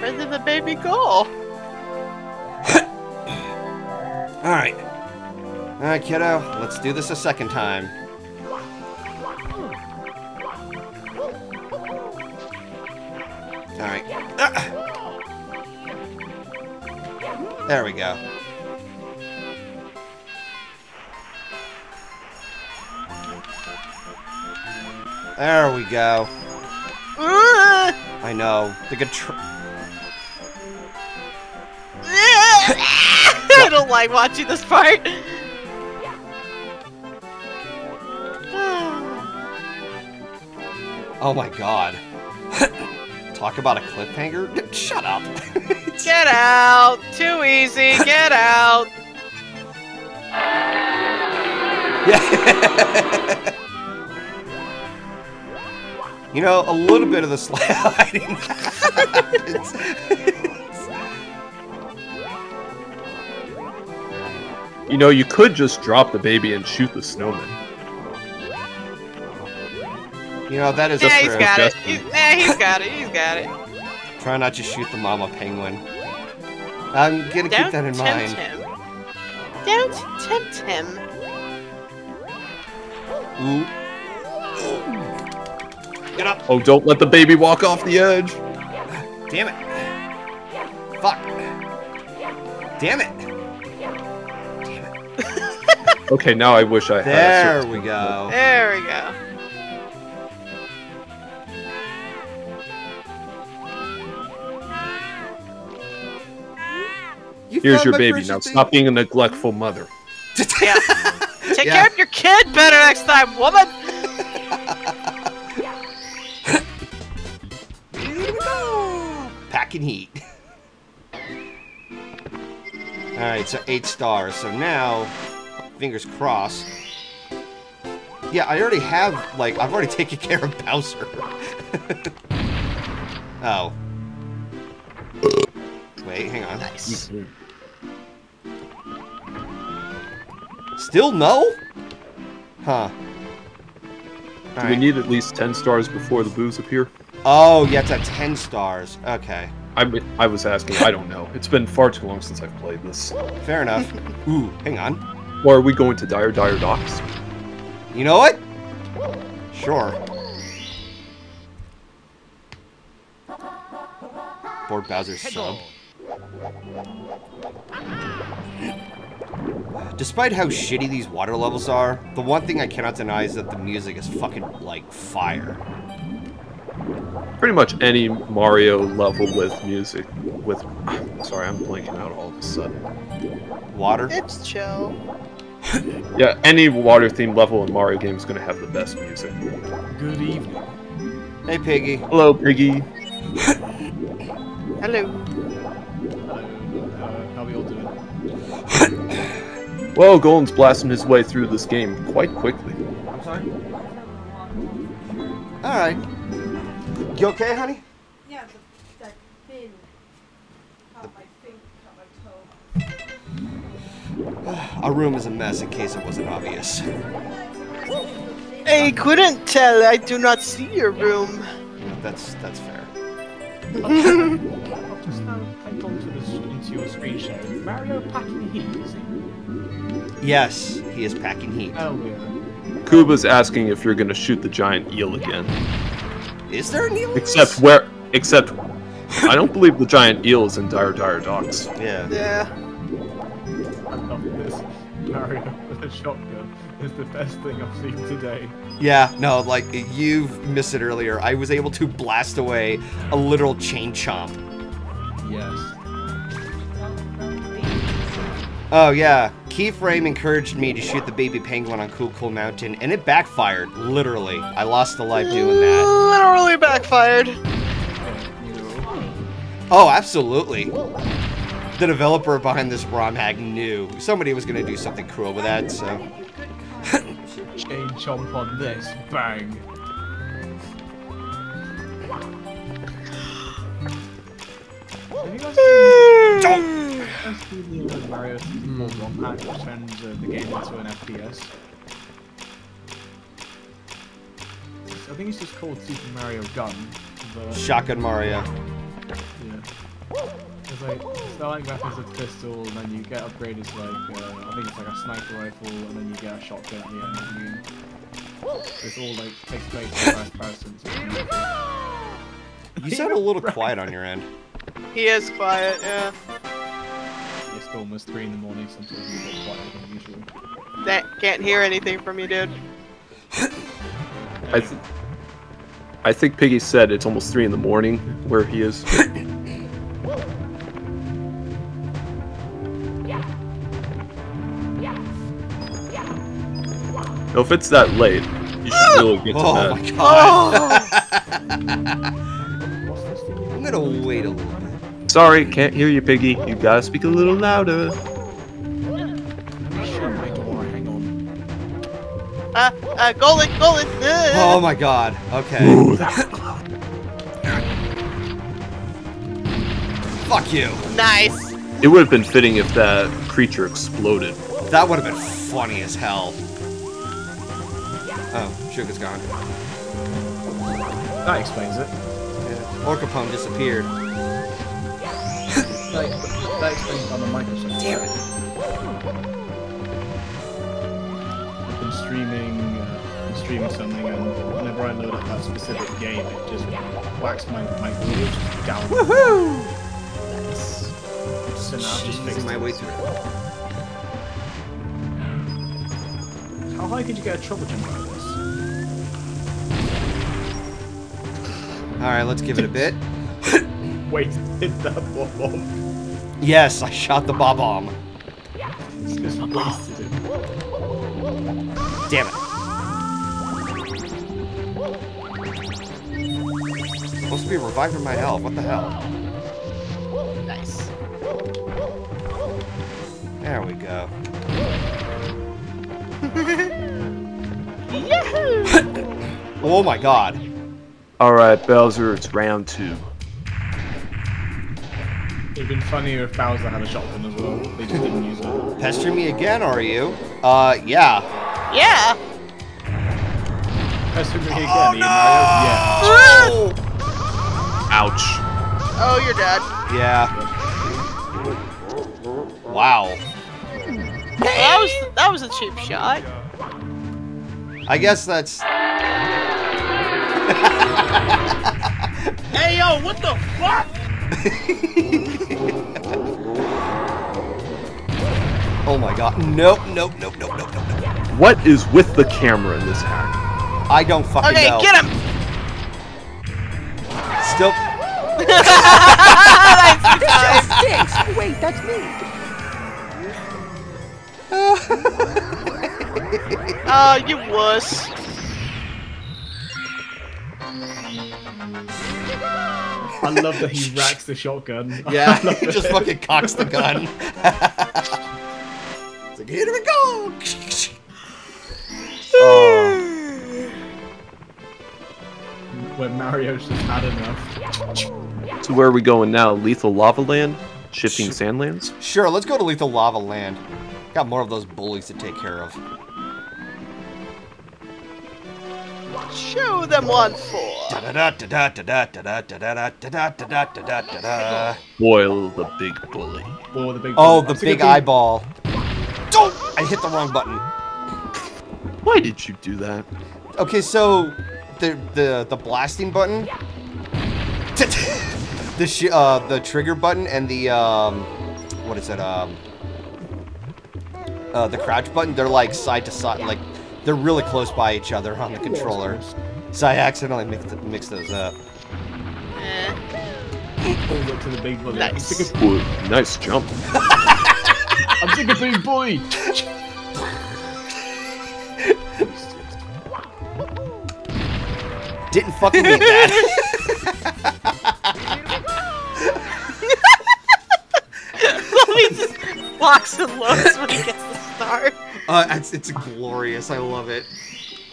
Where did the baby go? Alright. Alright, kiddo. Let's do this a second time. Alright. There we go. There we go. I know. The control. I don't like watching this part. Oh my god. Talk about a cliffhanger? Shut up. Get out. Too easy. Get out. Yeah. You know, a little bit of the sliding happens. You know, you could just drop the baby and shoot the snowman. You know, that is a true. He's got it. Try not to shoot the mama penguin. I'm gonna keep that in mind. Don't tempt him. Ooh. Get up. Oh, don't let the baby walk off the edge. Damn it. Fuck. Damn it. Damn it. Okay, now I wish I had. There we go. There we go. Here's your baby. Now stop being a neglectful mother. Yeah. Take care of your kid better next time, woman. Packing heat. Alright, so 8 stars. So now, fingers crossed. Yeah, I already have, like, I've already taken care of Bowser. Oh. Wait, hang on. Nice. Still no? Huh. All right. We need at least 10 stars before the boos appear? Oh, yeah, it's at 10 stars. Okay. I was asking. I don't know. It's been far too long since I've played this. Fair enough. Ooh, hang on. Or are we going to Dire Dire Docks? You know what? Sure. Board Bowser's sub. Despite how shitty these water levels are, the one thing I cannot deny is that the music is fucking, like, fire. Pretty much any Mario level with music, with... Sorry, I'm blanking out all of a sudden. Water? It's chill. Yeah, any water-themed level in Mario game is going to have the best music. Good evening. Hey, Piggy. Hello, Piggy. Hello. Well, Golden's blasting his way through this game quite quickly. I'm sorry? Alright. You okay, honey? Yeah, that bin cut my finger, cut my toe. Our room is a mess in case it wasn't obvious. I couldn't tell. I do not see your room. That's fair. I've just now gone into your screen share. Mario packing heat, is he? Yes, he is packing heat. Oh, yeah. Kuba's asking if you're gonna shoot the giant eel again. Is there an eel? Except I don't believe the giant eel is in Dire Dire Docks. Yeah. Yeah. I love this. Mario with a shotgun is the best thing I've seen today. Yeah, no, like, you missed it earlier. I was able to blast away a literal chain chomp. Yes. Oh, yeah. Keyframe encouraged me to shoot the baby penguin on Cool Cool Mountain, and it backfired, literally. I lost a life doing that. Literally backfired. Oh, absolutely. The developer behind this ROM hack knew somebody was going to do something cruel with that, so... Chain chomp on this. Bang. Chomp! Mario ROM hack which turns the game into an FPS. I think it's just called Super Mario Gun. Shotgun Mario. Yeah. There's like starting weapons of pistol, and then you get upgraded to like I think it's like a sniper rifle, and then you get a shotgun at the end. I mean, it's all like takes place in first person. You sound a little quiet on your end. He is quiet, yeah. It's almost 3 in the morning. Sometimes you get quieter than usual. That can't hear anything from you, dude. I think Piggy said it's almost 3 in the morning where he is. No, if it's that late, you should really get to bed. Oh my god! I'm gonna wait a little bit. Sorry, can't hear you, Piggy. You gotta speak a little louder. Golden! Oh my god, okay. Ooh, that's close. Fuck you. Nice. It would have been fitting if that creature exploded. That would have been funny as hell. Oh, Sugar's gone. That explains it. Yeah. Orcapone disappeared. that explains on the microphone. Damn it. I'm streaming something, and whenever I load up that specific game, it just whacks my video just down. Woohoo! Nice. So now I've just fixed my way through. How high could you get a trouble jump out of this? Alright, let's give it a bit. Wait, did that bob bomb? Yes, I shot the bob bomb. It's just wasted it. Damn it. I'm supposed to be reviving my health, what the hell? Nice. There we go. Oh my god. Alright, Bowser, it's round 2. It'd been funnier if Bowser had a shotgun as well. They just didn't use it. Pestering me again, are you? Yeah. Yeah. Oh, no! Yeah. Ouch. Oh, you're dead. Yeah. Wow. That was a cheap shot. I guess that's. Hey yo, what the fuck? Oh my god. Nope. What is with the camera in this hack? I don't fucking know. Okay, get him! Still... That's wait, that's me! Oh, you wuss. I love that he racks the shotgun. Yeah, he just fucking cocks the gun. It's like, here we go! Oh. When Mario's just had enough. So where are we going now? Lethal Lava Land? Shifting Sand Lands? Sure, let's go to Lethal Lava Land. Got more of those bullies to take care of. Show them one for. Boil the big bully. Oh, the big eyeball. Oh, I hit the wrong button. Why did you do that? Okay, so the blasting button, the trigger button, and the what is it? The crouch button. They're like side to side, like they're really close by each other on the controller. So I accidentally mixed those up. Over to the big bully. Nice. Nice jump. I'm taking a big boy. Didn't fucking mean that. He just walks and loads when he gets the star. It's glorious. I love it.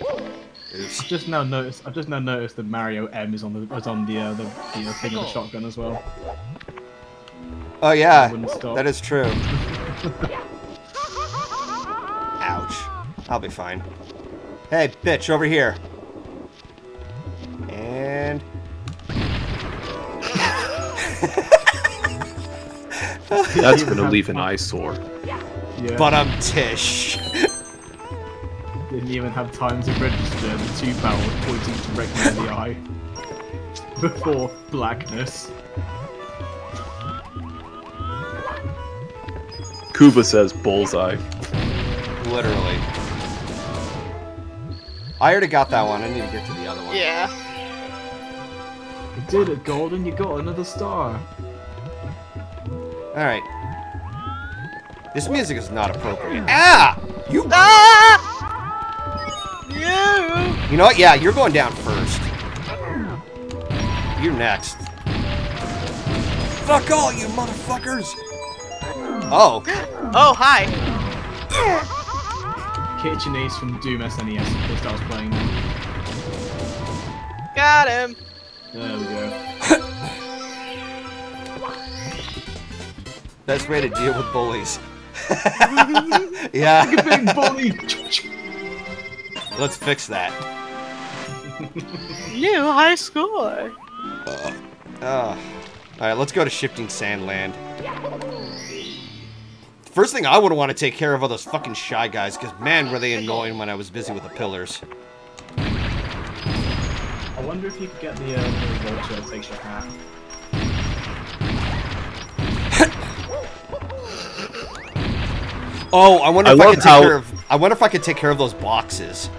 Oops. I've just now noticed that Mario M is on the thing of the shotgun as well. Oh yeah, that is true. Ouch. I'll be fine. Hey, bitch, over here. That's gonna leave an eyesore. Yeah. But I'm Tish. Didn't even have time to register the two barrels pointing directly in the eye. Before blackness. Kuba says bullseye. Literally. I already got that one, I need to get to the other one. Yeah. You did it, Golden, you got another star. Alright. This music is not appropriate. Ah! You. Ah! You! You know what? Yeah, you're going down first. You're next. Fuck all you motherfuckers! Oh. Oh, hi. Kitchen Ace from Doom SNES, at least I was playing. Got him! There we go. Best way to deal with bullies. Yeah. Look at being bullied! Let's fix that. New high score! Alright, let's go to Shifting Sand Land. First thing I would want to take care of are those fucking shy guys, because man, were they annoying when I was busy with the pillars. I wonder if you could get the vulture that takes your hat. Oh, I wonder if I could take care of. I wonder if I could take care of those boxes.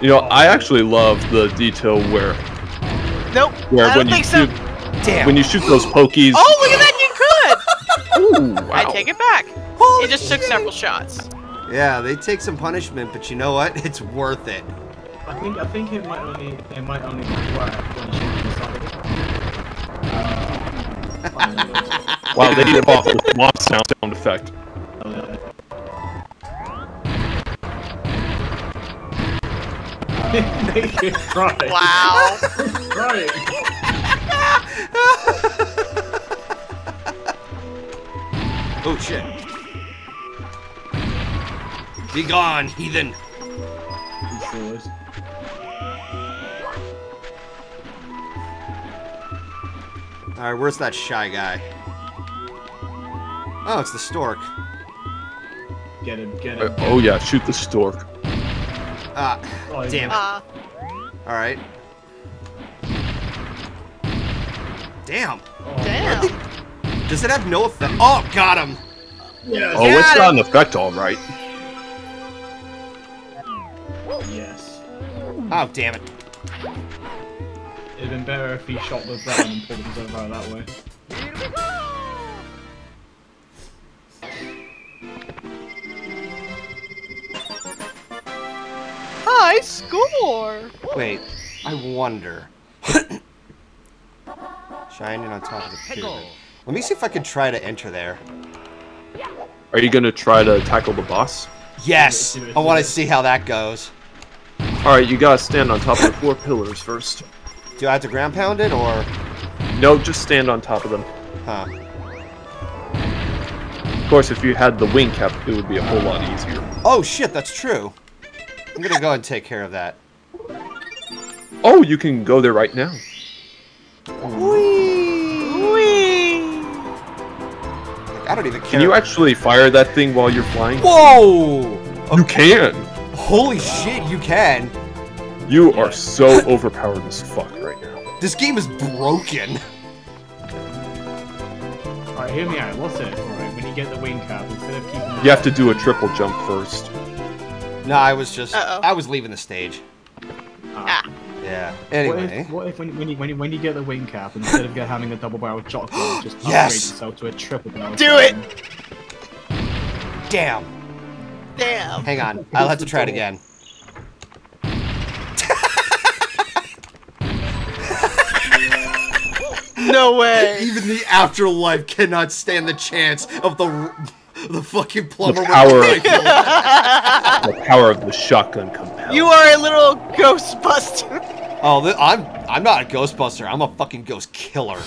You know, I actually love the detail where. Nope. Where I don't think so. Damn. When you shoot those pokies. Oh, look at that! You could. Ooh, wow. I take it back. It just took several shots. Yeah, they take some punishment, but you know what? It's worth it. I think it might only require one shot. Wow, they need a bomb sound effect. Make it cry. Wow. Crying. Oh shit. Be gone, heathen. Alright, where's that shy guy? Oh, it's the stork. Get him, get him. Oh yeah, shoot the stork. Ah, damn it. Alright. Damn. Damn. Does it have no effect? Oh, got him! Yes. Oh, it's got an effect, alright. Yes. Oh, damn it. It'd been better if he shot the brown and pulled himself out that way. I score! Wait, I wonder. Shining on top of the pyramid. Let me see if I can try to enter there. Are you gonna try to tackle the boss? Yes! I wanna see how that goes. Alright, you gotta stand on top of the four pillars first. Do I have to ground pound it, or...? No, just stand on top of them. Huh. Of course, if you had the wing cap, it would be a whole lot easier. Oh shit, that's true. I'm gonna go and take care of that. Oh, you can go there right now. Whee! Whee! Like, I don't even care. Can you actually fire that thing while you're flying? Whoa! Okay. You can! Holy shit, you can! You are so overpowered as fuck right now. This game is broken. Alright, hear me out. What's it? Alright, when you get the wing cap, instead of keeping... You have to do a triple jump first. No, I was just, I was leaving the stage. Ah. Yeah. Anyway. What if when you get the wing cap, instead of having a double barrel shotgun, just upgrade yourself to a triple barrel shotgun? Do it! Damn. Damn. Hang on, I'll have to try it again. No way! Even the afterlife cannot stand the chance of the fucking plumber. The power of the shotgun compels. You are a little Ghostbuster. Oh, I'm not a Ghostbuster. I'm a fucking ghost killer.